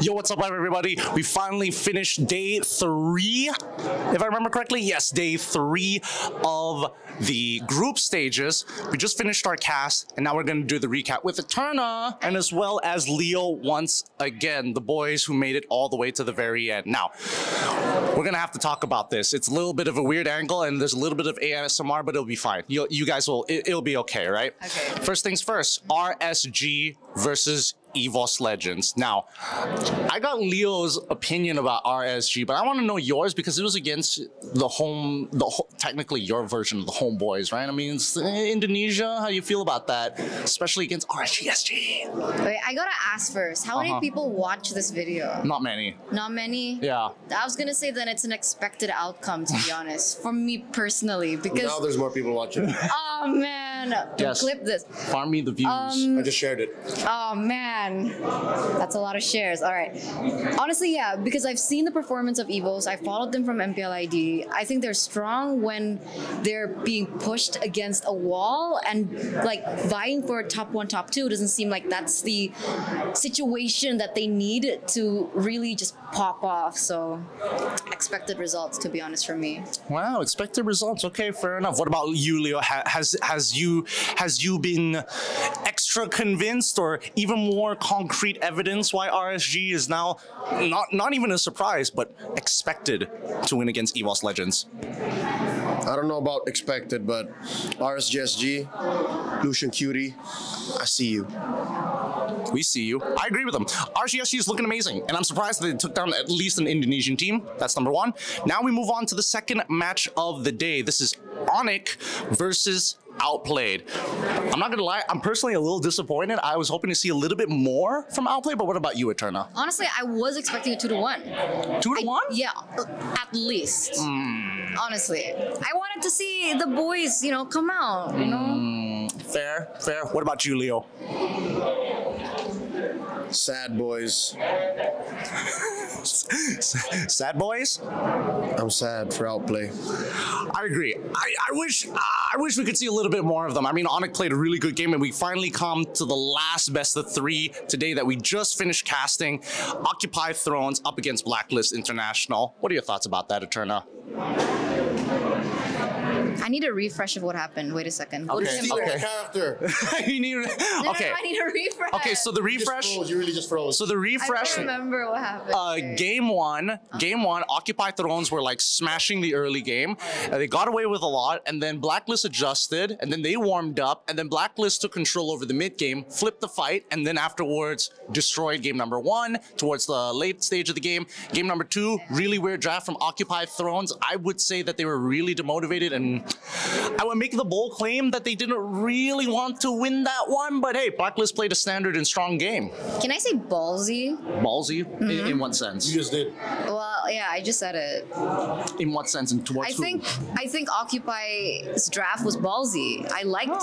Yo, what's up everybody? We finally finished day 3, if I remember correctly. Yes, day 3 of the group stages. We just finished our cast and now we're going to do the recap with Eterna and as well as Leo once again, the boys who made it all the way to the very end. Now, we're going to have to talk about this. It's a little bit of a weird angle and there's a little bit of ASMR, but it'll be fine. You guys will be okay, right? Okay. First things first, RSG versus Evos Legends. Now, I got Leo's opinion about RSG, but I want to know yours because it was against the home, technically your version of the homeboys, right? I mean, it's Indonesia. How do you feel about that, especially against RSGSG? Wait, I gotta ask first. How many people watch this video? Not many. Not many? Yeah. I was gonna say that it's an expected outcome, to be honest, for me personally, because now there's more people watching. Oh man! Yes. Clip this. Farm me the views. I just shared it. Oh man. That's a lot of shares. All right. Honestly, yeah, because I've seen the performance of Evos. I followed them from MPL ID. I think they're strong when they're being pushed against a wall, and like vying for top 1, top 2 doesn't seem like that's the situation that they need to really just pop off. So expected results, to be honest, for me. Wow, expected results. Okay, fair enough. What about you, Leo? Has you been extra convinced or even more concrete evidence why RSG is now not even a surprise, but expected to win against Evos Legends? I don't know about expected, but RSGSG, Lucian Cutie, I see you. We see you. I agree with them. RSGSG is looking amazing, and I'm surprised that they took down at least an Indonesian team. That's number one. Now we move on to the second match of the day. This is Onic versus Outplayed. I'm not gonna lie, I'm personally a little disappointed. I was hoping to see a little bit more from Outplay, but what about you, Eterna? Honestly, I was expecting a 2-1. 2-1? Yeah, at least. Honestly, I wanted to see the boys, you know, come out, you know? Fair, fair. What about you, Leo? Sad boys. Sad boys? I'm sad for Outplay. I agree. I wish we could see a little bit more of them. I mean, Onic played a really good game, and we finally come to the last best of 3 today that we just finished casting. Occupy Thrones up against Blacklist International. What are your thoughts about that, Eterna? I need a refresh of what happened. Wait a second. Okay. I need a refresh. Okay, so the refresh. You really just froze. So the refresh. I don't remember what happened. Game one. Occupy Thrones were like smashing the early game. They got away with a lot, and then Blacklist adjusted, and then they warmed up, and then Blacklist took control over the mid game, flipped the fight, and then afterwards destroyed game number 1 towards the late stage of the game. Game number 2, really weird draft from Occupy Thrones. I would say that they were really demotivated, and I would make the bold claim that they didn't really want to win that one, but hey, Blacklist played a standard and strong game. Can I say ballsy? Ballsy? In what sense? You just did. Well, yeah, I just said it. In what sense and towards who? I think Occupy's draft was ballsy. I liked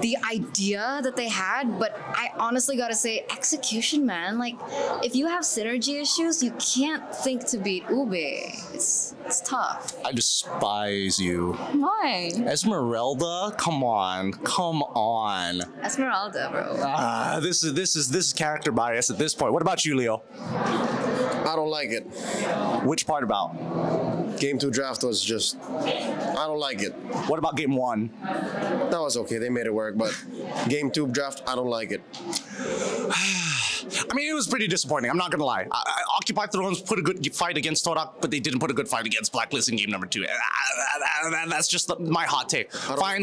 the idea that they had, but I honestly gotta say, execution, man. Like, if you have synergy issues, you can't think to beat Ube. It's tough. I despise you. Why? Esmeralda, come on. Esmeralda, bro. This is character bias at this point. What about you, Leo? I don't like it. Which part about? Game 2 draft was just, I don't like it. What about game 1? That was okay, they made it work, but game 2 draft, I don't like it. I mean, it was pretty disappointing, I'm not gonna lie. Occupy Thrones put a good fight against Torak, but they didn't put a good fight against Blacklist in game number 2. That's just my hot take. I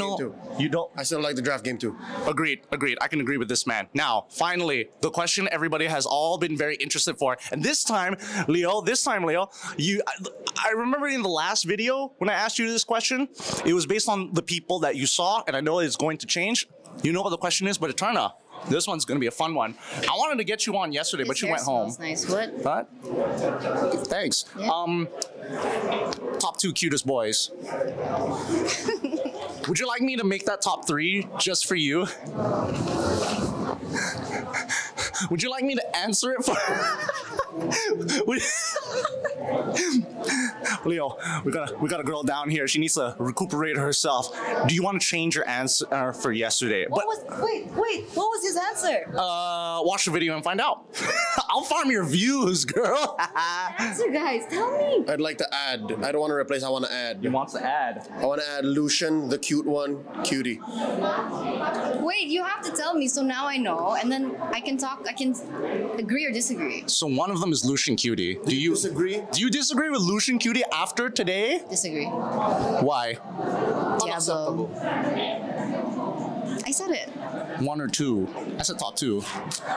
still like the draft game 2. Agreed, agreed. I can agree with this man. Now, finally, the question everybody has all been very interested for, and this time, Leo, I remember in the last video when I asked you this question, it was based on the people that you saw, and I know it's going to change. You know what the question is, but Eterna, this one's going to be a fun one. I wanted to get you on yesterday, but you went home. Nice. What? Thanks. Yeah. Top 2 cutest boys. Would you like me to make that top 3 just for you? Would you like me to answer it for Leo, we gotta girl down here. She needs to recuperate herself. Do you want to change your answer for yesterday? What was, wait, what was his answer? Watch the video and find out. I'll farm your views, girl. Answer, guys. Tell me. I'd like to add. I don't want to replace. I want to add. He wants to add. I want to add Lucian, the cute one, cutie. Wait, you have to tell me. So now I know, and then I can talk. I can agree or disagree. So one of them is Lucian Cutie. Do you disagree? Do you disagree with Lucian Cutie after today? Disagree. Why? Unacceptable. I said it. One or two. I said top two.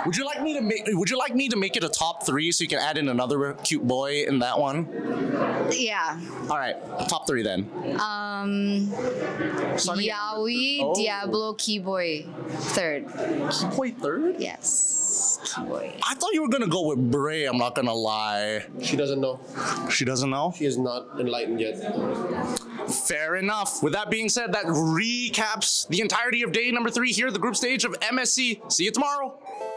Would you like me to make? Would you like me to make it a top three so you can add in another cute boy in that one? Yeah. All right. Top three then. Yaoi, oh. Diablo, Keyboy, third. Keyboy third? Yes. Keyboy. I thought you were gonna go with Bray. I'm not gonna lie. She doesn't know. She doesn't know. She is not enlightened yet. Fair enough. With that being said, that recaps the entirety of day number 3 here at the group stage of MSC. See you tomorrow.